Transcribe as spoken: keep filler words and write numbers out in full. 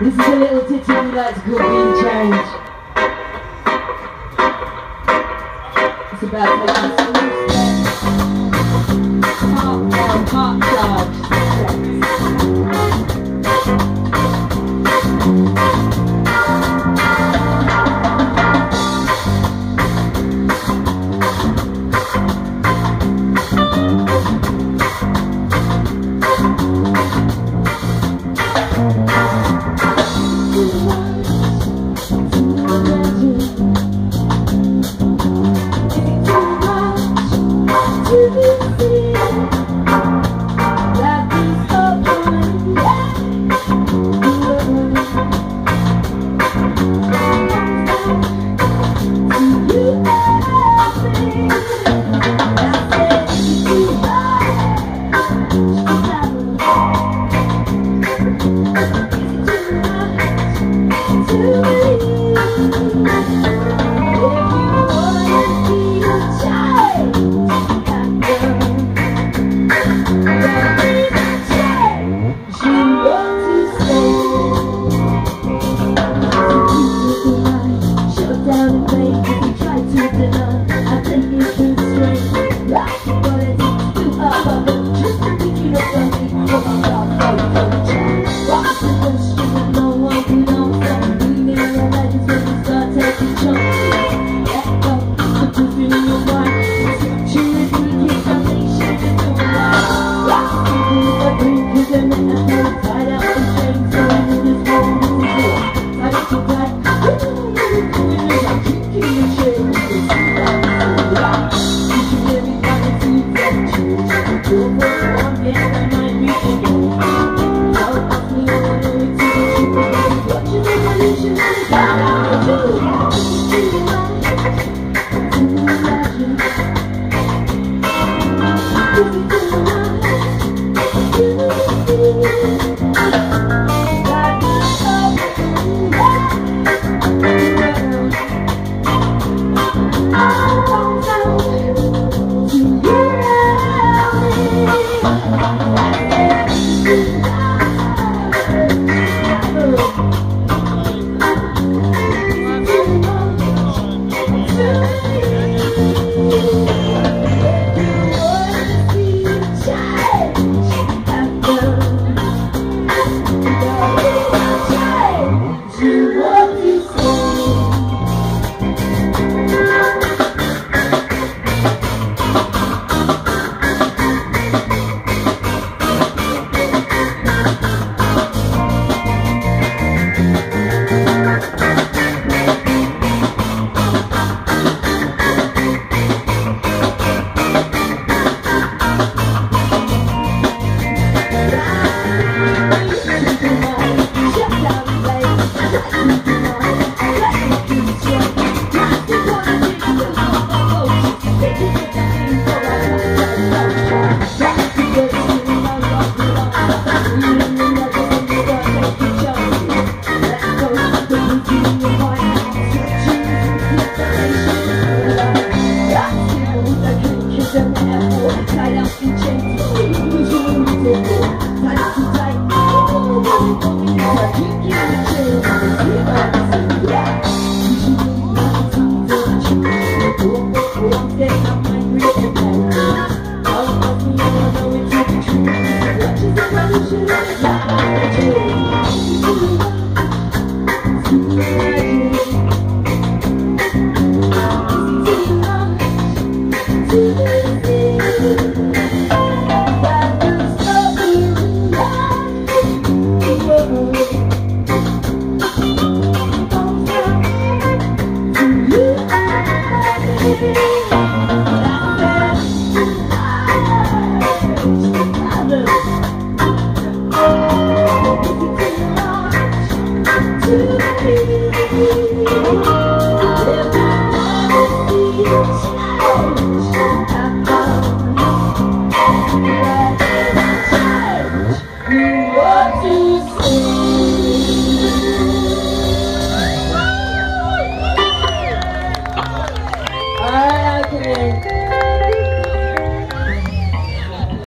This is a little tattoo that's called Be The Change. It's about taking small steps, part one, part large Revolution, revolution, revolution.